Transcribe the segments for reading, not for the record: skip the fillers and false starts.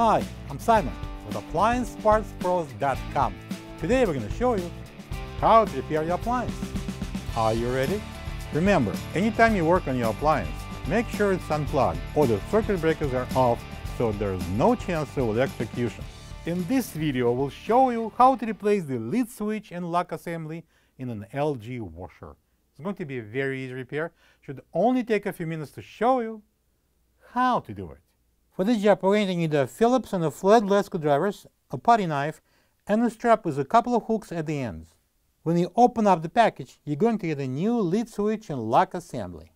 Hi, I'm Simon with AppliancePartsPros.com. Today we're going to show you how to repair your appliance. Are you ready? Remember, anytime you work on your appliance, make sure it's unplugged or the circuit breakers are off so there's no chance of electrocution. In this video, we'll show you how to replace the lid switch and lock assembly in an LG washer. It's going to be a very easy repair. Should only take a few minutes to show you how to do it. For this job, we're going to need a Phillips and a flat blade screwdrivers, a putty knife, and a strap with a couple of hooks at the ends. When you open up the package, you're going to get a new lid switch and lock assembly.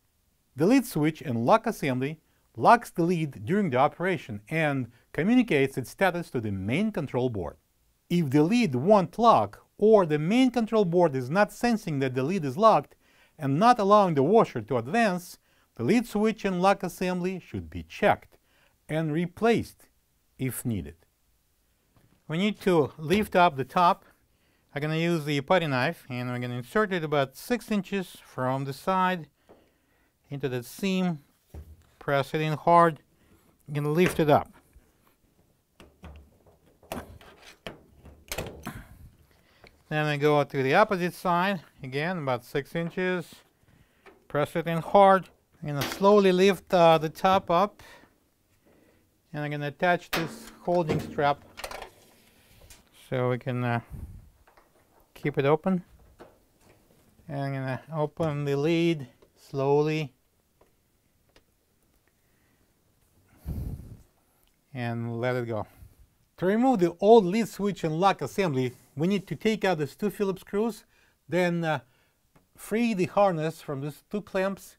The lid switch and lock assembly locks the lid during the operation and communicates its status to the main control board. If the lid won't lock or the main control board is not sensing that the lid is locked and not allowing the washer to advance, the lid switch and lock assembly should be checked and replaced if needed. We need to lift up the top. I'm going to use the putty knife and we're going to insert it about 6 inches from the side into that seam. Press it in hard and lift it up. Then I go to the opposite side, again about 6 inches. Press it in hard and slowly lift the top up. And I'm going to attach this holding strap so we can keep it open. And I'm going to open the lid slowly and let it go. To remove the old lid switch and lock assembly, we need to take out these two Phillips screws, then free the harness from these two clamps,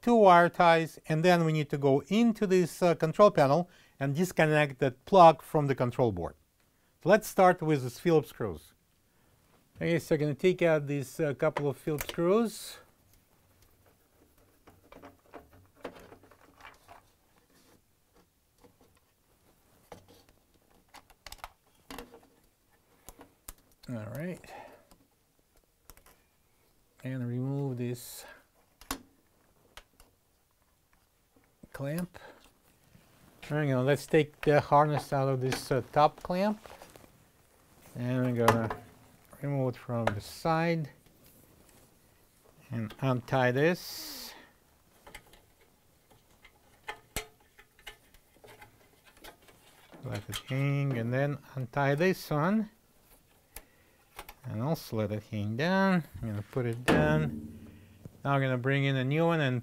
two wire ties, and then we need to go into this control panel and disconnect that plug from the control board. So let's start with these Phillips screws. Okay, so I'm going to take out these couple of Phillips screws. All right. And remove this clamp. There we go. Let's take the harness out of this top clamp, and we're gonna remove it from the side and untie this. Let it hang, and then untie this one, and also let it hang down. I'm gonna put it down. Now I'm gonna bring in a new one and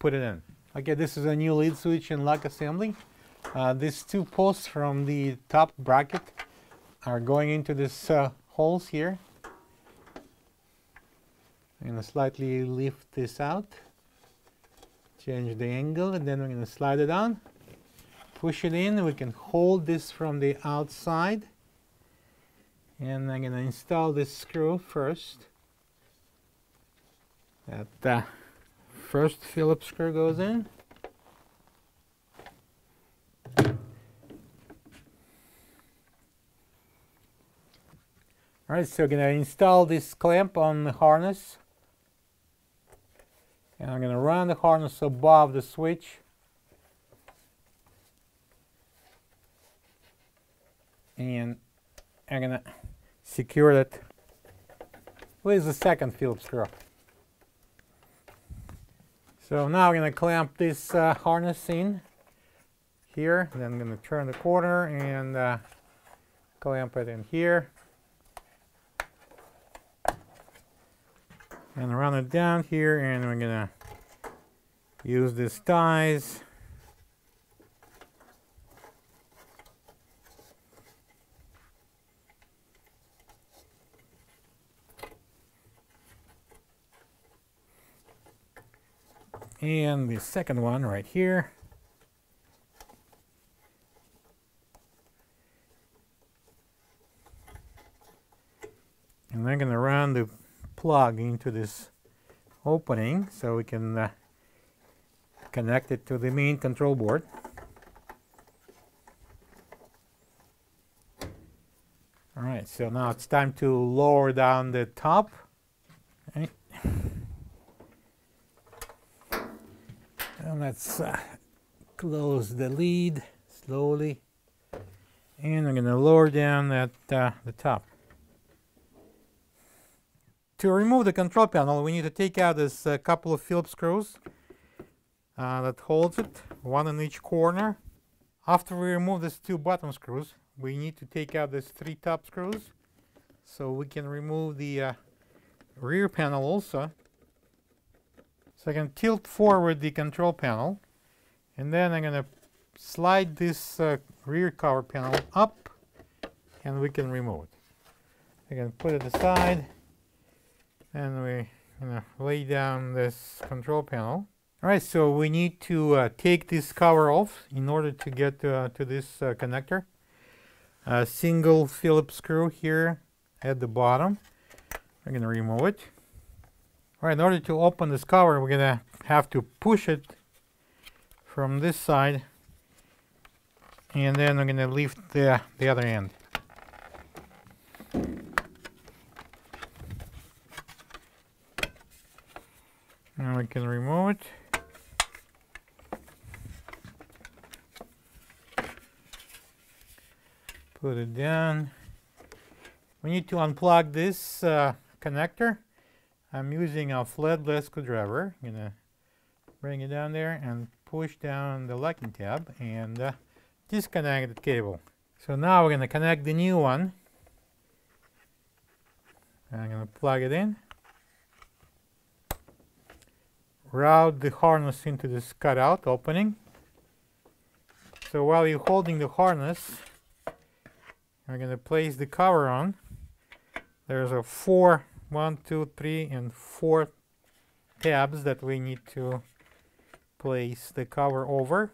put it in. Okay, this is a new lid switch and lock assembly. These two posts from the top bracket are going into these holes here. I'm going to slightly lift this out, change the angle, and then we're going to slide it on, push it in. We can hold this from the outside. And I'm going to install this screw first. First Phillips screw goes in. All right, so I'm going to install this clamp on the harness. And I'm going to run the harness above the switch. And I'm going to secure it with the second Phillips screw. So now I'm going to clamp this harness in here, then I'm going to turn the corner and clamp it in here. And run it down here, and we're going to use these ties. And the second one right here. And I'm going to run the plug into this opening so we can connect it to the main control board. All right, so now it's time to lower down the top. Right. And let's close the lid slowly. and I'm going to lower down at the top. To remove the control panel, we need to take out this couple of Phillips screws that holds it, one in each corner. After we remove these two bottom screws, we need to take out these three top screws so we can remove the rear panel also. So I can tilt forward the control panel, and then I'm going to slide this rear cover panel up, and we can remove it. I can put it aside, and we lay down this control panel. All right, so we need to take this cover off in order to get to this connector. A single Phillips screw here at the bottom. I'm going to remove it. All right, in order to open this cover, we're going to have to push it from this side, and then I'm going to lift the other end. Now we can remove it. Put it down. We need to unplug this connector. I'm using a flatless screwdriver. I'm going to bring it down there and push down the locking tab and disconnect the cable. So now we're going to connect the new one. I'm going to plug it in. Route the harness into this cutout opening. So while you're holding the harness, we're going to place the cover on. There's a 4, 1, 2, 3, and 4 tabs that we need to place the cover over.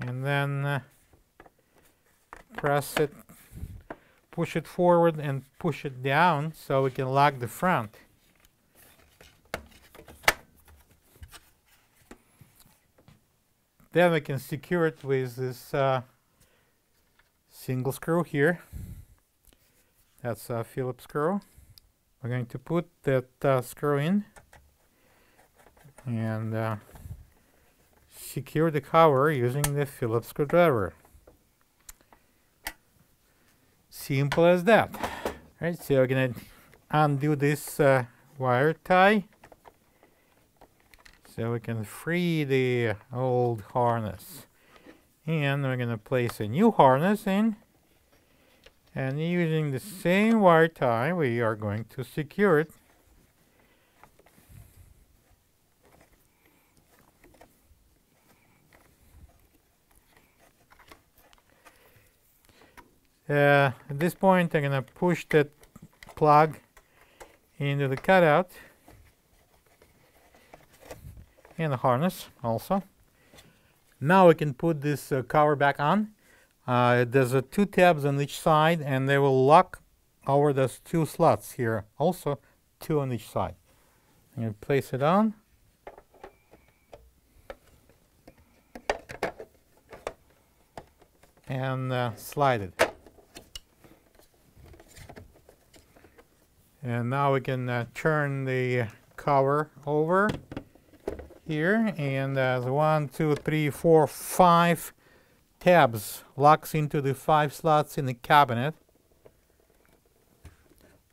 And then press it, push it forward and push it down so we can lock the front. Then we can secure it with this single screw here. That's a Phillips screw. We're going to put that screw in and secure the cover using the Phillips screwdriver. Simple as that. All right, so we're going to undo this wire tie, so we can free the old harness. And we're going to place a new harness in. And using the same wire tie, we are going to secure it. At this point, I'm going to push that plug into the cutout. And the harness also. Now we can put this cover back on. There's two tabs on each side, and they will lock over those two slots here. Also, two on each side. I'm going to place it on. And slide it. And now we can turn the cover over here, and there's 1, 2, 3, 4, 5 tabs, locks into the 5 slots in the cabinet.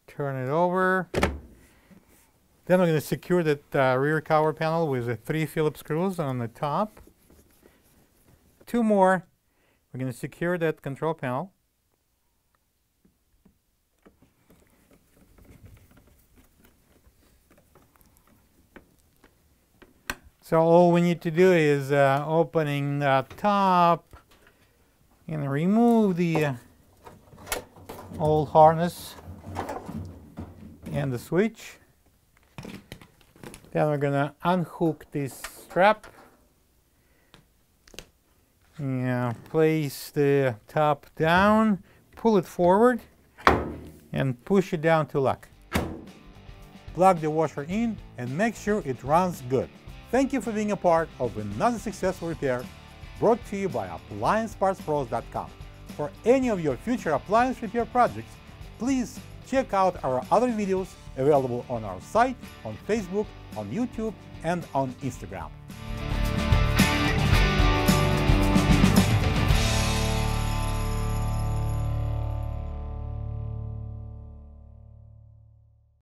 Turn it over. Then we're going to secure that rear cover panel with the 3 Phillips screws on the top. 2 more. We're going to secure that control panel. So all we need to do is opening the top and remove the old harness and the switch. Then we're going to unhook this strap and place the top down, pull it forward and push it down to lock. Plug the washer in and make sure it runs good. Thank you for being a part of another successful repair brought to you by AppliancePartsPros.com. For any of your future appliance repair projects, please check out our other videos available on our site, on Facebook, on YouTube, and on Instagram.